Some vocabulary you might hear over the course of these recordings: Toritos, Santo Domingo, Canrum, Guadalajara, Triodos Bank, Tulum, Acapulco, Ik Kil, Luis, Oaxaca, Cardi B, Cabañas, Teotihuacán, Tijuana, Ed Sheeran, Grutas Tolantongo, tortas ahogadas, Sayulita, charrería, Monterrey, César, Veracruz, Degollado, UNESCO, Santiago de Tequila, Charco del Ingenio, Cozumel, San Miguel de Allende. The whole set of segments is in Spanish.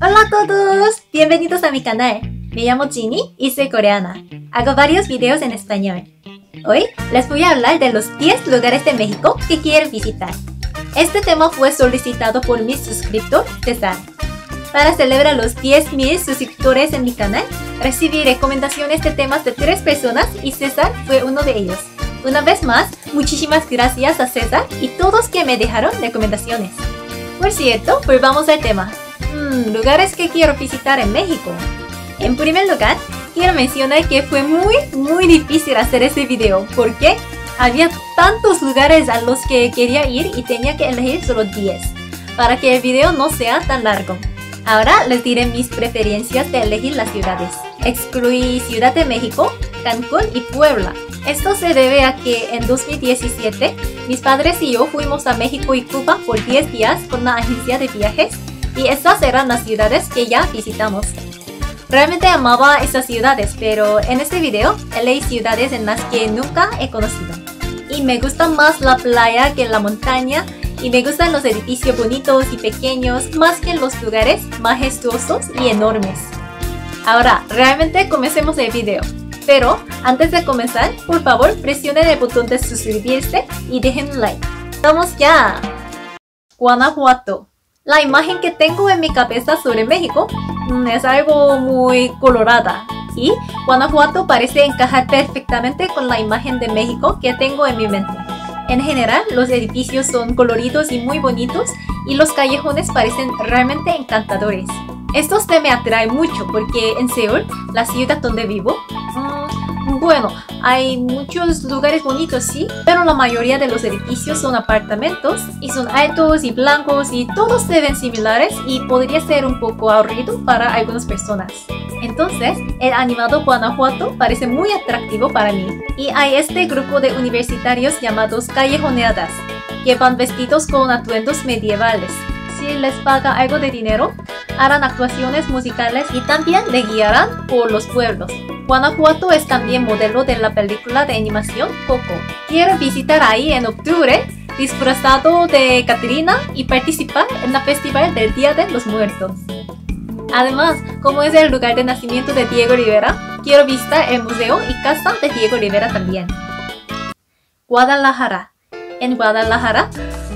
Hola a todos, bienvenidos a mi canal. Me llamo Ginny y soy coreana. Hago varios videos en español. Hoy les voy a hablar de los 10 lugares de México que quiero visitar. Este tema fue solicitado por mi suscriptor César. Para celebrar los 10,000 suscriptores en mi canal, recibí recomendaciones de temas de 3 personas y César fue uno de ellos. Una vez más, muchísimas gracias a César y todos que me dejaron recomendaciones. Por cierto, volvamos al tema. Lugares que quiero visitar en México. En primer lugar, quiero mencionar que fue muy difícil hacer este video porque había tantos lugares a los que quería ir y tenía que elegir solo 10 para que el video no sea tan largo. Ahora les diré mis preferencias de elegir las ciudades. Excluí Ciudad de México, Cancún y Puebla. Esto se debe a que en 2017 mis padres y yo fuimos a México y Cuba por 10 días con una agencia de viajes y esas eran las ciudades que ya visitamos. Realmente amaba esas ciudades, pero en este video elegí ciudades en las que nunca he conocido. Y me gusta más la playa que la montaña y me gustan los edificios bonitos y pequeños más que los lugares majestuosos y enormes. Ahora, realmente comencemos el video. Pero antes de comenzar, por favor presionen el botón de suscribirse y dejen un like. ¡Vamos ya! Guanajuato. La imagen que tengo en mi cabeza sobre México es algo muy colorada y Guanajuato parece encajar perfectamente con la imagen de México que tengo en mi mente. En general, los edificios son coloridos y muy bonitos y los callejones parecen realmente encantadores. Esto me atrae mucho porque en Seúl, la ciudad donde vivo, bueno, hay muchos lugares bonitos, sí, pero la mayoría de los edificios son apartamentos y son altos y blancos y todos se ven similares y podría ser un poco aburrido para algunas personas. Entonces, el animado Guanajuato parece muy atractivo para mí. Y hay este grupo de universitarios llamados Callejoneadas, que van vestidos con atuendos medievales. Si les paga algo de dinero, harán actuaciones musicales y también le guiarán por los pueblos. Guanajuato es también modelo de la película de animación Coco. Quiero visitar ahí en octubre, disfrazado de Catrina y participar en el festival del Día de los Muertos. Además, como es el lugar de nacimiento de Diego Rivera, quiero visitar el museo y casa de Diego Rivera también. Guadalajara. En Guadalajara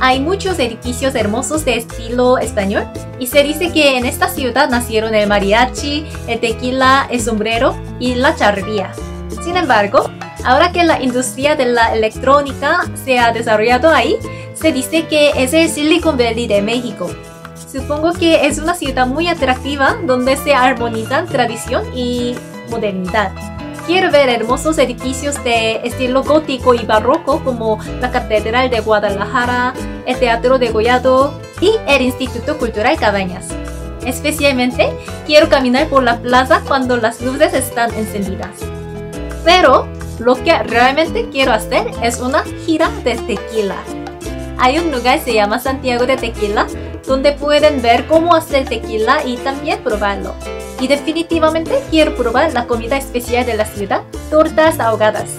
hay muchos edificios hermosos de estilo español y se dice que en esta ciudad nacieron el mariachi, el tequila, el sombrero y la charrería. Sin embargo, ahora que la industria de la electrónica se ha desarrollado ahí, se dice que es el Silicon Valley de México. Supongo que es una ciudad muy atractiva donde se armonizan tradición y modernidad. Quiero ver hermosos edificios de estilo gótico y barroco como la Catedral de Guadalajara, el Teatro Degollado y el Instituto Cultural Cabañas. Especialmente, quiero caminar por la plaza cuando las luces están encendidas. Pero lo que realmente quiero hacer es una gira de tequila. Hay un lugar que se llama Santiago de Tequila, donde pueden ver cómo hacer tequila y también probarlo. Y definitivamente quiero probar la comida especial de la ciudad, tortas ahogadas.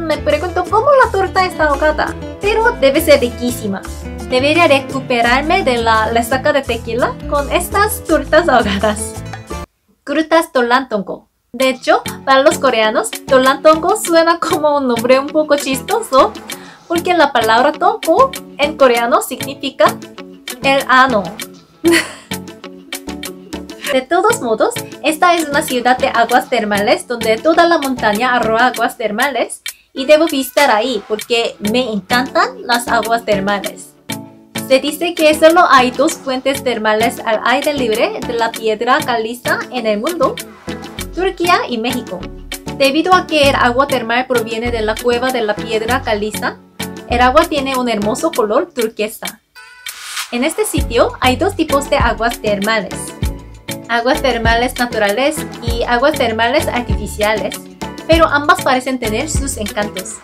Me pregunto cómo la torta está ahogada, pero debe ser riquísima. Debería recuperarme de la resaca de tequila con estas tortas ahogadas. Grutas Tolantongo. De hecho, para los coreanos, Tolantongo suena como un nombre un poco chistoso, porque la palabra tongo en coreano significa el ano. De todos modos, esta es una ciudad de aguas termales donde toda la montaña arroja aguas termales y debo visitar ahí porque me encantan las aguas termales. Se dice que solo hay 2 fuentes termales al aire libre de la piedra caliza en el mundo, Turquía y México. Debido a que el agua termal proviene de la cueva de la piedra caliza, el agua tiene un hermoso color turquesa. En este sitio hay 2 tipos de aguas termales. Aguas termales naturales y aguas termales artificiales, pero ambas parecen tener sus encantos.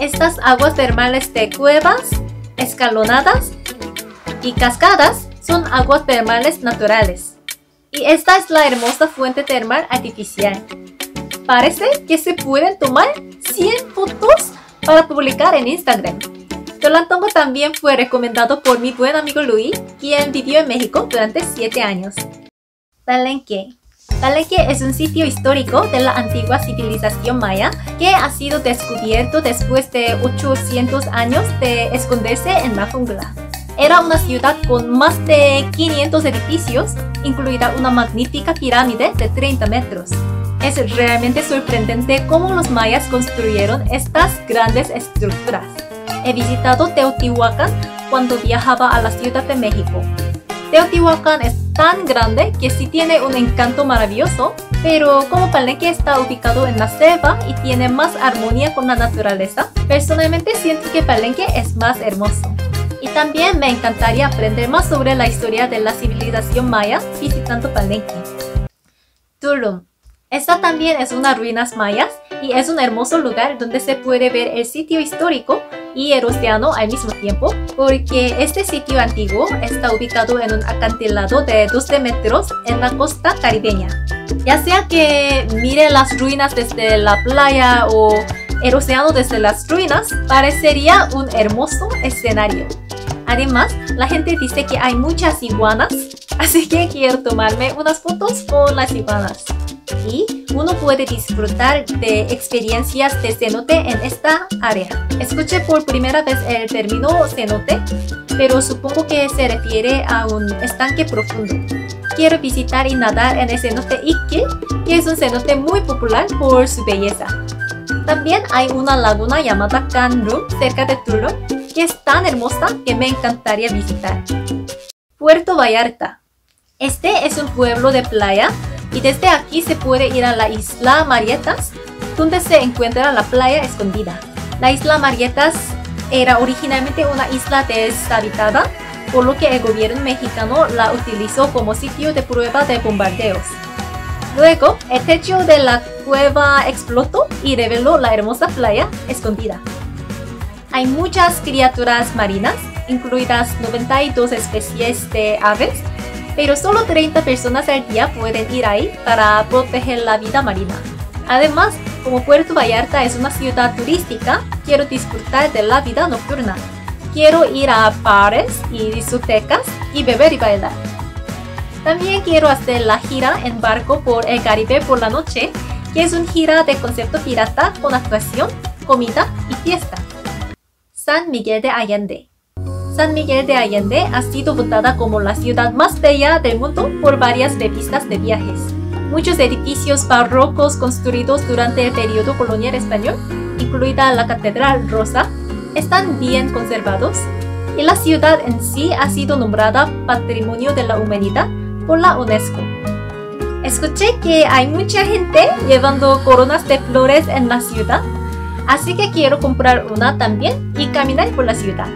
Estas aguas termales de cuevas, escalonadas y cascadas son aguas termales naturales. Y esta es la hermosa fuente termal artificial. Parece que se pueden tomar 100 fotos para publicar en Instagram. Tolantongo también fue recomendado por mi buen amigo Luis, quien vivió en México durante 7 años. Palenque. Palenque es un sitio histórico de la antigua civilización maya que ha sido descubierto después de 800 años de esconderse en la jungla. Era una ciudad con más de 500 edificios, incluida una magnífica pirámide de 30 metros. Es realmente sorprendente cómo los mayas construyeron estas grandes estructuras. He visitado Teotihuacán cuando viajaba a la Ciudad de México. Teotihuacán es tan grande que sí tiene un encanto maravilloso, pero como Palenque está ubicado en la selva y tiene más armonía con la naturaleza, personalmente siento que Palenque es más hermoso. Y también me encantaría aprender más sobre la historia de la civilización maya visitando Palenque. Tulum. Esta también es unas ruinas mayas y es un hermoso lugar donde se puede ver el sitio histórico y el océano al mismo tiempo, porque este sitio antiguo está ubicado en un acantilado de 12 metros en la costa caribeña. Ya sea que mire las ruinas desde la playa o el océano desde las ruinas, parecería un hermoso escenario. Además, la gente dice que hay muchas iguanas, así que quiero tomarme unas fotos con las iguanas. Y uno puede disfrutar de experiencias de cenote en esta área. Escuché por primera vez el término cenote, pero supongo que se refiere a un estanque profundo. Quiero visitar y nadar en el cenote Ik Kil, que es un cenote muy popular por su belleza. También hay una laguna llamada Canrum cerca de Tulum, que es tan hermosa que me encantaría visitar. Puerto Vallarta. Este es un pueblo de playa, y desde aquí se puede ir a la isla Marietas, donde se encuentra la playa escondida. La isla Marietas era originalmente una isla deshabitada, por lo que el gobierno mexicano la utilizó como sitio de prueba de bombardeos. Luego, el techo de la cueva explotó y reveló la hermosa playa escondida. Hay muchas criaturas marinas, incluidas 92 especies de aves, pero solo 30 personas al día pueden ir ahí para proteger la vida marina. Además, como Puerto Vallarta es una ciudad turística, quiero disfrutar de la vida nocturna. Quiero ir a bares y discotecas y beber y bailar. También quiero hacer la gira en barco por el Caribe por la noche, que es una gira de concepto pirata con actuación, comida y fiesta. San Miguel de Allende. San Miguel de Allende ha sido votada como la ciudad más bella del mundo por varias revistas de viajes. Muchos edificios barrocos construidos durante el periodo colonial español, incluida la Catedral Rosa, están bien conservados, y la ciudad en sí ha sido nombrada Patrimonio de la Humanidad por la UNESCO. Escuché que hay mucha gente llevando coronas de flores en la ciudad, así que quiero comprar una también y caminar por la ciudad.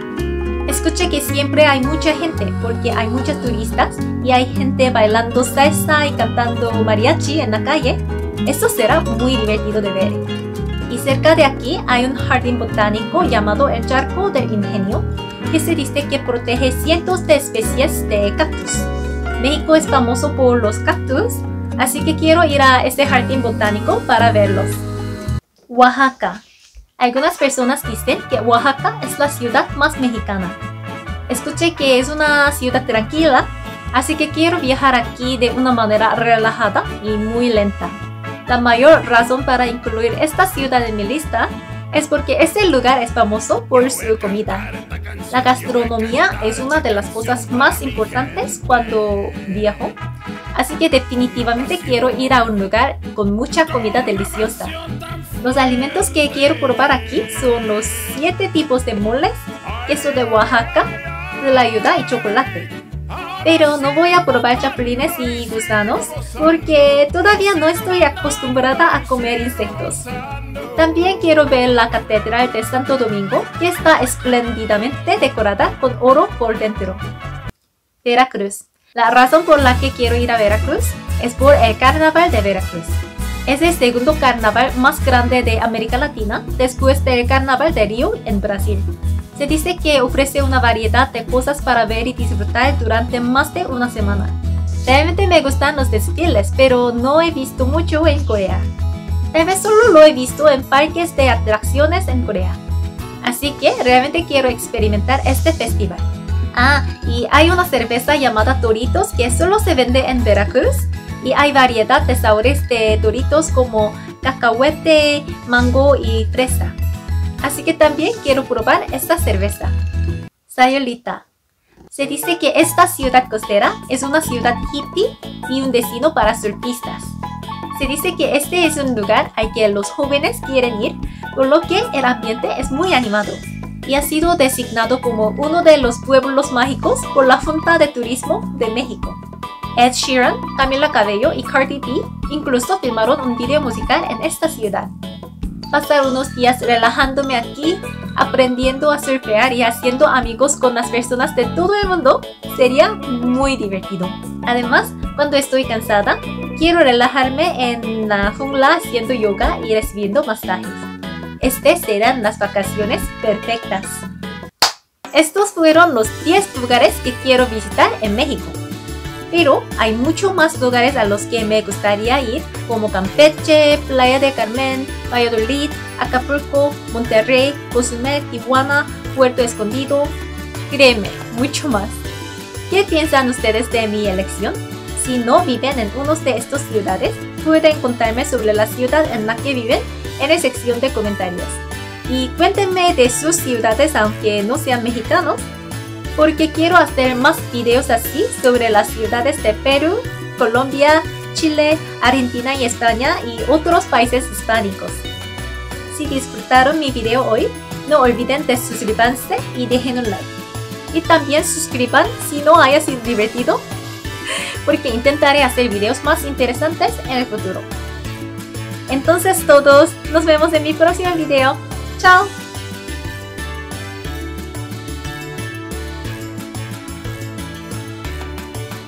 Escuché que siempre hay mucha gente porque hay muchos turistas y hay gente bailando salsa y cantando mariachi en la calle. Eso será muy divertido de ver. Y cerca de aquí hay un jardín botánico llamado el Charco del Ingenio, que se dice que protege cientos de especies de cactus. México es famoso por los cactus, así que quiero ir a ese jardín botánico para verlos. Oaxaca. Algunas personas dicen que Oaxaca es la ciudad más mexicana. Escuché que es una ciudad tranquila, así que quiero viajar aquí de una manera relajada y muy lenta. La mayor razón para incluir esta ciudad en mi lista es porque este lugar es famoso por su comida. La gastronomía es una de las cosas más importantes cuando viajo, así que definitivamente quiero ir a un lugar con mucha comida deliciosa. Los alimentos que quiero probar aquí son los 7 tipos de moles, queso de Oaxaca, tlayuda y chocolate. Pero no voy a probar chapulines y gusanos porque todavía no estoy acostumbrada a comer insectos. También quiero ver la Catedral de Santo Domingo, que está espléndidamente decorada con oro por dentro. Veracruz. La razón por la que quiero ir a Veracruz es por el Carnaval de Veracruz. Es el segundo carnaval más grande de América Latina después del Carnaval de Río en Brasil. Se dice que ofrece una variedad de cosas para ver y disfrutar durante más de una semana. Realmente me gustan los desfiles, pero no he visto mucho en Corea. Tal vez solo lo he visto en parques de atracciones en Corea. Así que realmente quiero experimentar este festival. Ah, y hay una cerveza llamada Toritos que solo se vende en Veracruz y hay variedad de sabores de Toritos como cacahuete, mango y fresa. Así que también quiero probar esta cerveza. Sayulita. Se dice que esta ciudad costera es una ciudad hippie y un destino para surfistas. Se dice que este es un lugar al que los jóvenes quieren ir, por lo que el ambiente es muy animado. Y ha sido designado como uno de los pueblos mágicos por la Junta de Turismo de México. Ed Sheeran, Camila Cabello y Cardi B incluso filmaron un video musical en esta ciudad. Pasar unos días relajándome aquí, aprendiendo a surfear y haciendo amigos con las personas de todo el mundo sería muy divertido. Además, cuando estoy cansada, quiero relajarme en la jungla haciendo yoga y recibiendo masajes. Estas serán las vacaciones perfectas. Estos fueron los 10 lugares que quiero visitar en México. Pero hay muchos más lugares a los que me gustaría ir, como Campeche, Playa de Carmen, Valladolid, Acapulco, Monterrey, Cozumel, Tijuana, Puerto Escondido. Créeme, mucho más. ¿Qué piensan ustedes de mi elección? Si no viven en uno de estos ciudades, pueden contarme sobre la ciudad en la que viven en la sección de comentarios. Y cuéntenme de sus ciudades aunque no sean mexicanos, porque quiero hacer más videos así sobre las ciudades de Perú, Colombia, Chile, Argentina y España y otros países hispánicos. Si disfrutaron mi video hoy, no olviden de suscribirse y dejen un like. Y también suscriban si no haya sido divertido, porque intentaré hacer videos más interesantes en el futuro. Entonces todos, nos vemos en mi próximo video. ¡Chao!